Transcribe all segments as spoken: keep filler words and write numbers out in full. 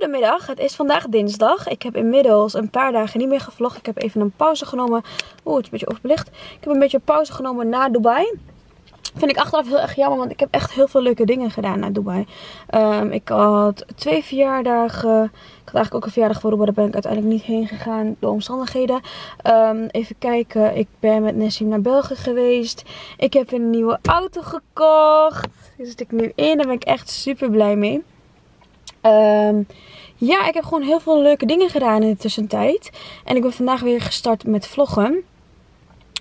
Goedemiddag, het is vandaag dinsdag. Ik heb inmiddels een paar dagen niet meer gevlogd. Ik heb even een pauze genomen. Oeh, het is een beetje overbelicht. Ik heb een beetje pauze genomen naar Dubai. Vind ik achteraf heel erg jammer, want ik heb echt heel veel leuke dingen gedaan naar Dubai. Um, ik had twee verjaardagen. Ik had eigenlijk ook een verjaardag voor Dubai, daar ben ik uiteindelijk niet heen gegaan door omstandigheden. Um, even kijken, ik ben met Nesim naar België geweest. Ik heb een nieuwe auto gekocht. Daar zit ik nu in, daar ben ik echt super blij mee. Um, ja, ik heb gewoon heel veel leuke dingen gedaan in de tussentijd. En ik ben vandaag weer gestart met vloggen.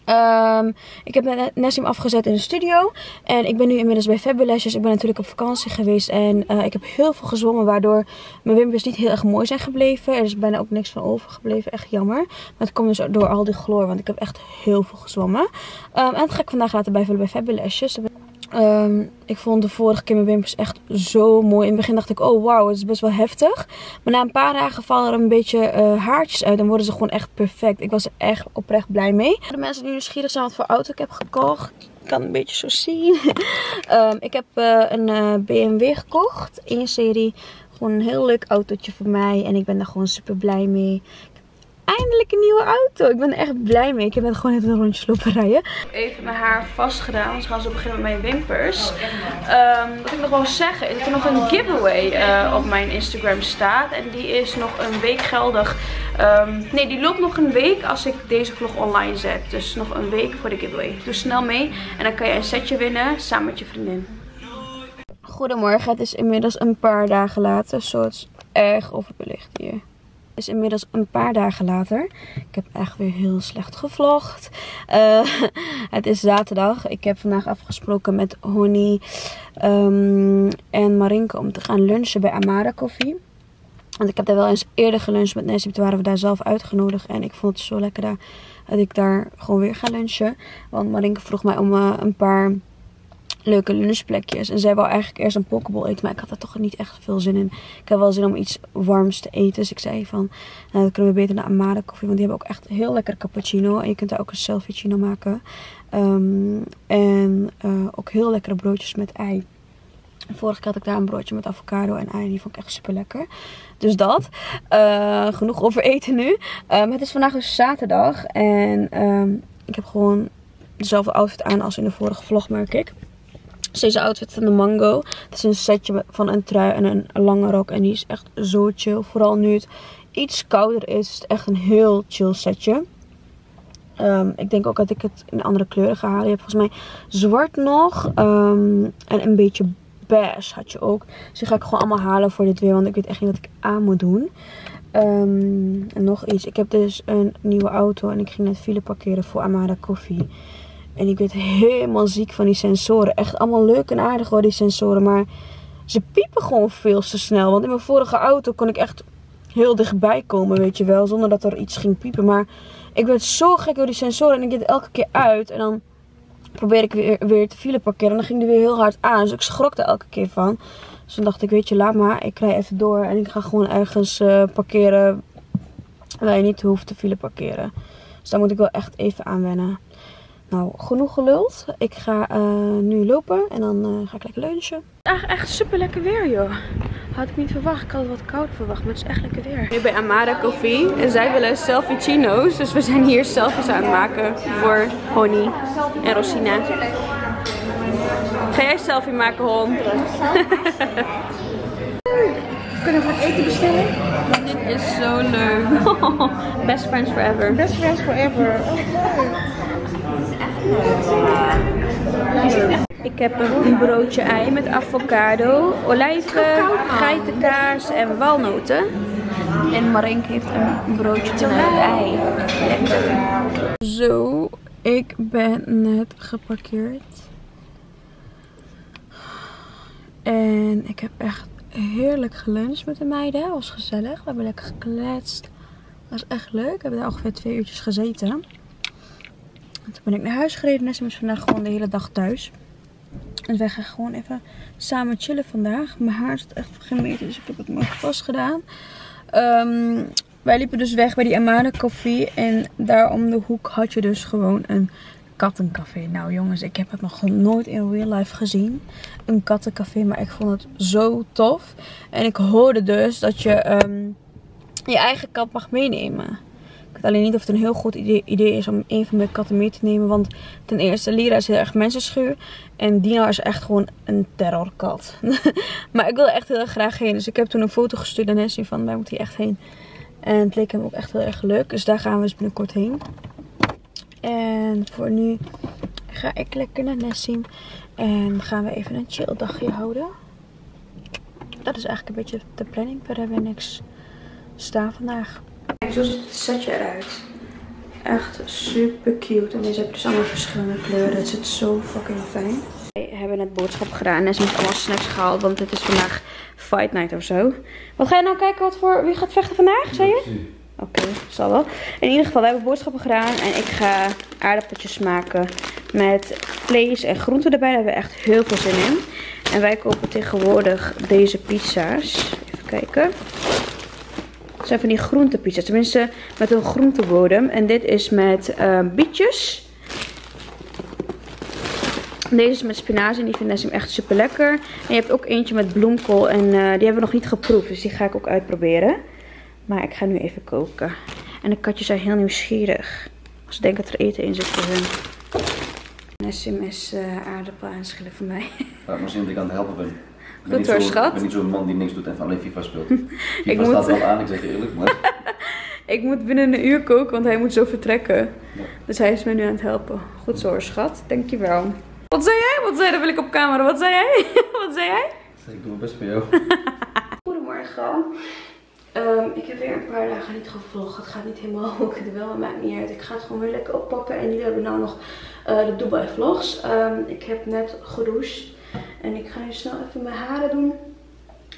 Um, ik heb Nesim afgezet in de studio. En ik ben nu inmiddels bij Fabulousjes. Ik ben natuurlijk op vakantie geweest. En uh, ik heb heel veel gezwommen. Waardoor mijn wimpers niet heel erg mooi zijn gebleven. Er is bijna ook niks van overgebleven. Echt jammer. Maar het komt dus door al die chloor. Want ik heb echt heel veel gezwommen. Um, en dat ga ik vandaag laten bijvullen bij Fabulousjes. Um, ik vond de vorige keer mijn wimpers echt zo mooi. In het begin dacht ik, oh wauw, het is best wel heftig. Maar na een paar dagen vallen er een beetje uh, haartjes uit. Dan worden ze gewoon echt perfect. Ik was er echt oprecht blij mee. De mensen die nieuwsgierig zijn wat voor auto ik heb gekocht. Ik kan het een beetje zo zien. um, ik heb uh, een uh, B M W gekocht. In een serie. Gewoon een heel leuk autootje voor mij. En ik ben daar gewoon super blij mee. Eindelijk een nieuwe auto. Ik ben er echt blij mee. Ik ben gewoon even een rondje lopen rijden. Ik heb even mijn haar vastgedaan. Anders gaan ze beginnen met mijn wimpers. Um, wat ik nog wel zeggen is dat er nog een giveaway uh, op mijn Instagram staat. En die is nog een week geldig. Um, nee, die loopt nog een week als ik deze vlog online zet. Dus nog een week voor de giveaway. Doe snel mee. En dan kan je een setje winnen samen met je vriendin. Goedemorgen. Het is inmiddels een paar dagen later. Zo, het is erg overbelicht hier. Het is inmiddels een paar dagen later. Ik heb echt weer heel slecht gevlogd. Uh, het is zaterdag. Ik heb vandaag afgesproken met Honey um, en Marinka om te gaan lunchen bij Amara Coffee. Want ik heb daar wel eens eerder geluncht met Nesim. Toen waren we daar zelf uitgenodigd. En ik vond het zo lekker daar, dat ik daar gewoon weer ga lunchen. Want Marinka vroeg mij om uh, een paar leuke lunchplekjes. En zij wou eigenlijk eerst een pokeball eten. Maar ik had daar toch niet echt veel zin in. Ik had wel zin om iets warms te eten. Dus ik zei van, nou, dan kunnen we beter naar Amara Coffee. Want die hebben ook echt heel lekker cappuccino. En je kunt daar ook een selfiecino maken. Um, en uh, ook heel lekkere broodjes met ei. Vorige keer had ik daar een broodje met avocado en ei. Die vond ik echt super lekker. Dus dat. Uh, genoeg over eten nu. Um, het is vandaag dus zaterdag. En um, ik heb gewoon dezelfde outfit aan als in de vorige vlog, merk ik. Deze outfit van de Mango. Het is een setje van een trui en een lange rok. En die is echt zo chill. Vooral nu het iets kouder is. Is het echt een heel chill setje. Um, ik denk ook dat ik het in andere kleuren ga halen. Je hebt volgens mij zwart nog. Um, en een beetje beige had je ook. Dus die ga ik gewoon allemaal halen voor dit weer. Want ik weet echt niet wat ik aan moet doen. Um, en nog iets. Ik heb dus een nieuwe auto. En ik ging net file parkeren voor Amara Coffee. En ik werd helemaal ziek van die sensoren. Echt allemaal leuk en aardig hoor, die sensoren. Maar ze piepen gewoon veel te snel. Want in mijn vorige auto kon ik echt heel dichtbij komen, weet je wel. Zonder dat er iets ging piepen. Maar ik werd zo gek door die sensoren. En ik deed het elke keer uit. En dan probeerde ik weer, weer te file parkeren. En dan ging die weer heel hard aan. Dus ik schrok er elke keer van. Dus dan dacht ik, weet je, laat maar. Ik rij even door. En ik ga gewoon ergens uh, parkeren waar je niet hoeft te file parkeren. Dus daar moet ik wel echt even aan wennen. Nou, genoeg geluld. Ik ga uh, nu lopen en dan uh, ga ik lekker lunchen. Het is echt super lekker weer, joh. Had ik niet verwacht. Ik had het wat koud verwacht, maar het is echt lekker weer. Nu bij Amara Coffee en zij willen selfiecino's. Dus we zijn hier selfies aan het maken voor Honey en Rosina. Ga jij selfie maken, Hon? Kunnen we wat eten bestellen? Dit is zo leuk. Best friends forever. Best friends forever. Ik heb een broodje ei met avocado, olijven, geitenkaas en walnoten. En Marinka heeft een broodje met ei. Lekker. Zo, ik ben net geparkeerd. En ik heb echt heerlijk geluncht met de meiden. Dat was gezellig. We hebben lekker gekletst. Dat was echt leuk. We hebben daar ongeveer twee uurtjes gezeten. En toen ben ik naar huis gereden. Nesim is vandaag gewoon de hele dag thuis. Dus wij gaan gewoon even samen chillen vandaag. Mijn haar zit echt gemeten, dus ik heb het mooi vastgedaan. Um, wij liepen dus weg bij die Amara Coffee. En daar om de hoek had je dus gewoon een kattencafé. Nou jongens, ik heb het nog nooit in real life gezien. Een kattencafé, maar ik vond het zo tof. En ik hoorde dus dat je um, je eigen kat mag meenemen. Ik weet alleen niet of het een heel goed idee, idee is om een van mijn katten mee te nemen. Want ten eerste, Lira is heel erg mensenschuw. En Dina is echt gewoon een terrorkat. Maar ik wil echt heel erg graag heen. Dus ik heb toen een foto gestuurd aan Nesim van, wij moeten hier echt heen. En het leek hem ook echt heel erg leuk. Dus daar gaan we dus binnenkort heen. En voor nu ga ik lekker naar Nesim. En gaan we even een chill dagje houden. Dat is eigenlijk een beetje de planning. We hebben niks staan vandaag. Kijk, zo ziet het setje eruit. Echt super cute. En deze hebben dus allemaal verschillende kleuren. Het zit zo fucking fijn. Wij hebben net boodschap gedaan. En ze heeft allemaal snacks gehaald. Want dit is vandaag fight night of zo. Wat ga je nou kijken? Wat voor, wie gaat vechten vandaag? Zei je? Oké, okay, zal wel. In ieder geval, wij hebben boodschappen gedaan. En ik ga aardappeltjes maken. Met vlees en groenten erbij. Daar hebben we echt heel veel zin in. En wij kopen tegenwoordig deze pizza's. Even kijken. Het zijn van die groentepizza's. Tenminste met een groentebodem. En dit is met uh, bietjes. Deze is met spinazie. En die vindt Nesim echt super lekker. En je hebt ook eentje met bloemkool. En uh, die hebben we nog niet geproefd. Dus die ga ik ook uitproberen. Maar ik ga nu even koken. En de katjes zijn heel nieuwsgierig. Als ze denken dat er eten in zit voor hun. Nesim is uh, aardappel aanschillen voor mij. Laat maar zien dat ik aan het helpen ben. Goed hoor, schat. Ik ben niet zo'n man die niks doet en van alleen FIFA speelt. FIFA ik staat moet... wel aan, ik zeg je eerlijk, maar... Ik moet binnen een uur koken, want hij moet zo vertrekken. Ja. Dus hij is mij nu aan het helpen. Goed zo hoor, schat. Dankjewel. Wat zei jij? Wat zei jij? Dat wil ik op camera. Wat zei jij? Wat zei jij? Ik doe mijn best voor jou. Goedemorgen. Um, ik heb weer een paar dagen niet gevlogd. Het gaat niet helemaal hoe ik het wil, maar maakt niet uit. Ik ga het gewoon weer lekker oppakken. En jullie hebben nou nog uh, de Dubai vlogs. Um, ik heb net gedoucht. En ik ga nu snel even mijn haren doen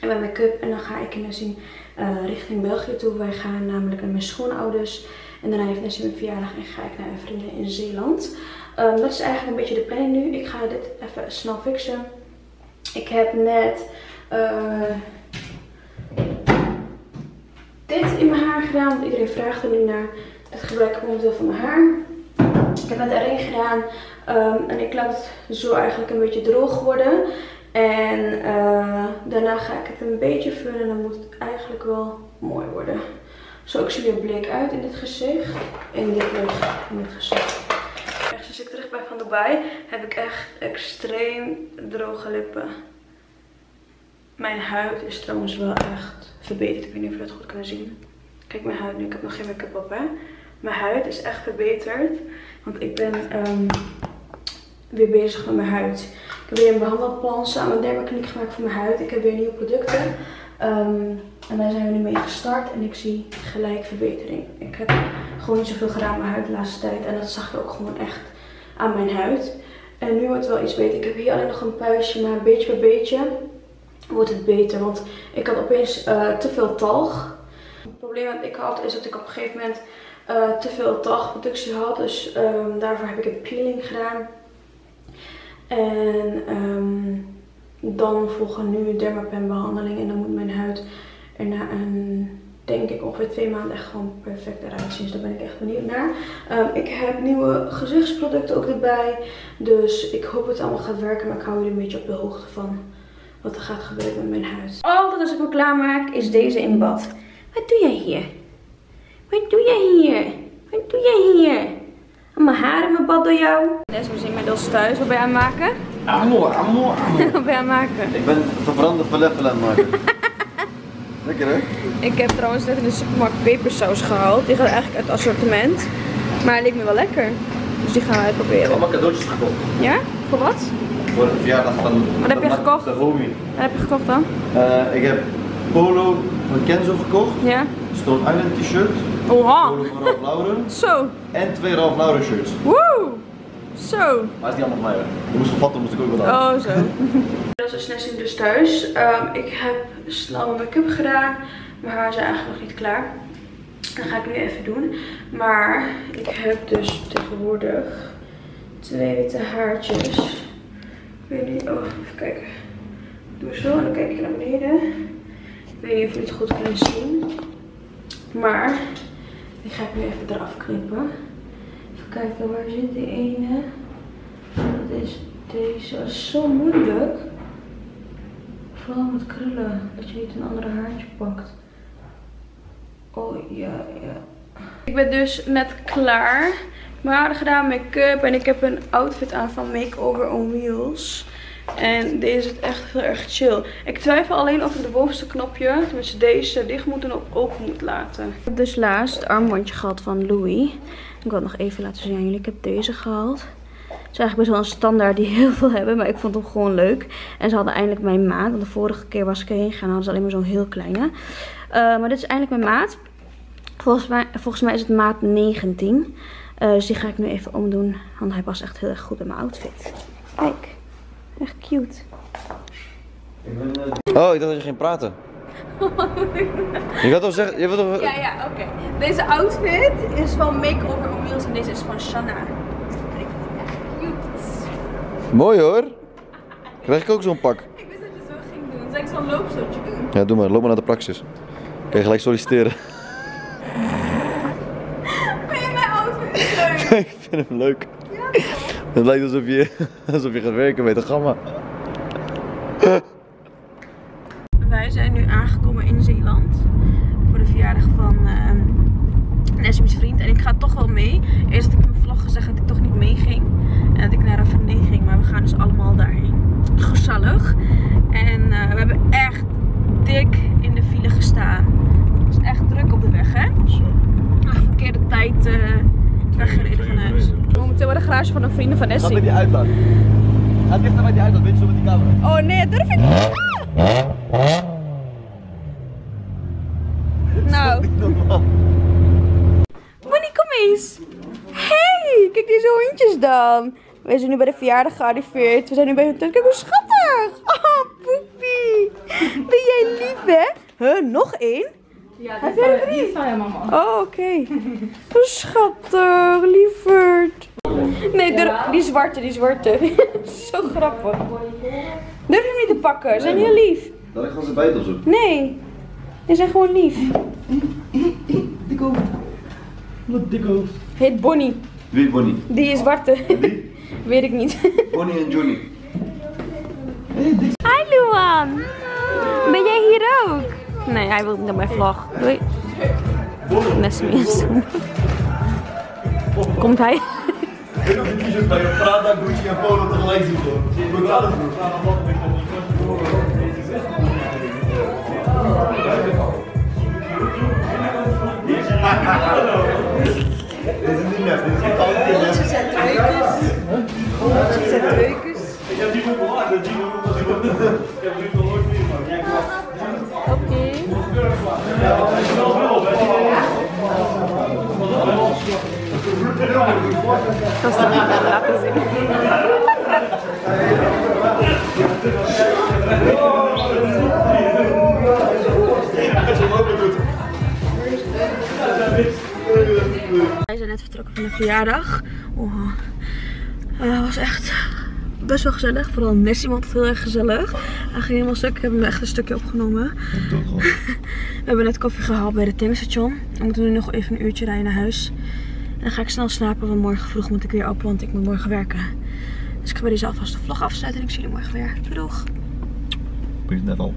en mijn make-up. En dan ga ik in Nesim uh, richting België toe. Wij gaan namelijk naar mijn schoonouders. En daarna heeft Nesim een verjaardag en ga ik naar mijn vrienden in Zeeland. Um, dat is eigenlijk een beetje de planning nu. Ik ga dit even snel fixen. Ik heb net uh, dit in mijn haar gedaan. Want iedereen vraagt er nu naar. Het gebruik ik momenteel van mijn haar. Ik heb net een ring gedaan. Um, en ik laat het zo eigenlijk een beetje droog worden. En uh, daarna ga ik het een beetje vullen. En dan moet het eigenlijk wel mooi worden. Zo, ik zie er bleek uit in dit gezicht. In dit gezicht. In dit gezicht. Echt, sinds ik terug ben van Dubai heb ik echt extreem droge lippen. Mijn huid is trouwens wel echt verbeterd. Ik weet niet of jullie dat goed kunnen zien. Kijk mijn huid nu. Ik heb nog geen make-up op, hè. Mijn huid is echt verbeterd. Want ik ben... Um, weer bezig met mijn huid. Ik heb weer een behandelplan samen met dermakliniek gemaakt voor mijn huid. Ik heb weer nieuwe producten. Um, en daar zijn we nu mee gestart. En ik zie gelijk verbetering. Ik heb gewoon niet zoveel gedaan aan mijn huid de laatste tijd. En dat zag je ook gewoon echt aan mijn huid. En nu wordt het wel iets beter. Ik heb hier alleen nog een puistje. Maar beetje bij beetje wordt het beter. Want ik had opeens uh, te veel talg. Het probleem dat ik had is dat ik op een gegeven moment uh, te veel talgproductie had. Dus um, daarvoor heb ik een peeling gedaan. En um, dan volgen nu dermapen behandeling. En dan moet mijn huid erna een, denk ik, ongeveer twee maanden echt gewoon perfect eruit zien. Dus daar ben ik echt benieuwd naar. Um, ik heb nieuwe gezichtsproducten ook erbij. Dus ik hoop dat het allemaal gaat werken. Maar ik hou jullie een beetje op de hoogte van wat er gaat gebeuren met mijn huid. Altijd als ik me klaarmaak is deze in bad. Wat doe jij hier? Wat doe jij hier? Wat doe jij hier? Mijn haar in mijn bad door jou. Nesim is inmiddels thuis. Wat ben je aan het maken? Amor, amor, amor. Wat ben je aan het maken? Ik ben verbrande falafel aan het maken. Lekker hè? Ik heb trouwens net in de supermarkt pepersaus gehaald. Die gaat eigenlijk uit het assortiment. Maar het leek me wel lekker. Dus die gaan we uitproberen. Ik heb allemaal cadeautjes gekocht. Ja? Voor wat? Voor het verjaardag van Wat heb je gekocht? De homie. Wat heb je gekocht dan? Uh, ik heb polo van Kenzo gekocht. Ja. Stone Island t-shirt. Oha! Zo! En twee Ralph Lauren shirts. Woe! Zo! Maar is die allemaal mij? Ik moest vervatten, moest ik ook wel aan. Oh, zo. Dat is Nesim dus thuis. Um, ik heb snel mijn make-up gedaan. Mijn haar is eigenlijk nog niet klaar. Dat ga ik nu even doen. Maar ik heb dus tegenwoordig twee witte haartjes. Ik weet niet. Oh, even kijken. Ik doe zo en dan kijk ik naar beneden. Ik weet niet of jullie het goed kunnen zien. Maar. Die ga ik nu even eraf knippen. Even kijken, waar zit die ene? Dat is deze. Dat is zo moeilijk. Vooral met krullen, dat je niet een andere haartje pakt. Oh ja, ja. Ik ben dus net klaar. Mijn haar gedaan, make-up. En ik heb een outfit aan van Make-Over on Wheels. En deze is echt heel erg chill. Ik twijfel alleen of ik de bovenste knopje, tenminste deze, dicht moet en open moet laten. Ik heb dus laatst het armbandje gehad van Louis. Ik wil het nog even laten zien aan jullie. Ik heb deze gehaald. Het is eigenlijk best wel een standaard die heel veel hebben. Maar ik vond hem gewoon leuk. En ze hadden eindelijk mijn maat. Want de vorige keer was ik heen gegaan, hadden ze alleen maar zo'n heel kleine. Uh, maar dit is eindelijk mijn maat. Volgens mij, volgens mij is het maat negentien. Uh, dus die ga ik nu even omdoen. Want hij past echt heel erg goed in mijn outfit. Kijk. Echt cute. Oh, ik dacht dat je ging praten. Je wilt toch zeggen... Je wilt toch... Ja, ja, oké. Okay. Deze outfit is van Make-Over on Wheels en deze is van Shanna. Kijk, echt cute. Mooi hoor. Krijg ik ook zo'n pak? Ik wist dat je het zo ging doen. Dan zou ik zo'n loopstootje doen. Ja, doe maar. Loop maar naar de praxis. Kun je gelijk solliciteren. Vind je mijn outfit leuk? Ik vind hem leuk. Ja. Het lijkt alsof je, alsof je gaat werken met een gamma. Wij zijn nu aangekomen in Zeeland voor de verjaardag van uh, Nesim's vriend. En ik ga toch wel mee. Eerst had ik in mijn vlog gezegd dat ik toch niet meeging. En dat ik naar een vernee ging. Maar we gaan dus allemaal daarheen. Gezellig. En uh, we hebben echt dik in de file gestaan. Het is echt druk op de weg, hè? Een verkeerde tijd... Uh, weggereden van huis. Momenteel bij de garage van een vrienden van Nesim. Gaat met die uitlaat. Gaat echt naar met die uitlaat, weet je zo met die camera. Oh nee, dat durf ik niet. Ah! Nou. Bonnie, kom eens. Hey, kijk deze hondjes dan. We zijn nu bij de verjaardag gearriveerd. We zijn nu bij hun tent. Kijk hoe schattig. Oh, poepie. Ben jij lief, hè? Huh, nog één? Ja, dat is van je mama. Oh, oké. Okay. Schattig, lieverd. Nee, durf, die zwarte, die zwarte. Zo grappig. Durf je hem niet te pakken, ze zijn heel lief. Dat ik gewoon zijn bijt opzoek. Nee, ze zijn gewoon lief. Dik hoofd. Wat dik hoofd. Heet Bonnie. Wie is Bonnie? Die is zwarte. Wie? Weet ik niet. Bonnie en Johnny. Hi Luan. Ben jij hier ook? Nee, hij wil niet naar mijn vlag. Doei. Nesim is. Komt hij? Ik heb een t-shirt bij je Prada, Gucci en Polo tegelijk zien. Ik moet alles doen. Dit is niet meer. Dit is niet altijd meer. Hondjes en treukjes. Hondjes en treukjes. Ik heb die nog bewaard. Ik heb die nog nooit meer. Dat is de niet aan laten zien. Wij zijn net vertrokken van de verjaardag. Oh. Uh, dat was echt best wel gezellig. Vooral Nesim vond het heel erg gezellig. Hij ging helemaal stuk. Ik heb hem echt een stukje opgenomen. We hebben net koffie gehaald bij de tankstation. We moeten nu nog even een uurtje rijden naar huis. En dan ga ik snel slapen, want morgen vroeg moet ik weer op, want ik moet morgen werken. Dus ik ga bij deze alvast de vlog afsluiten en ik zie jullie morgen weer. Doei doeg! Ik weet het net al.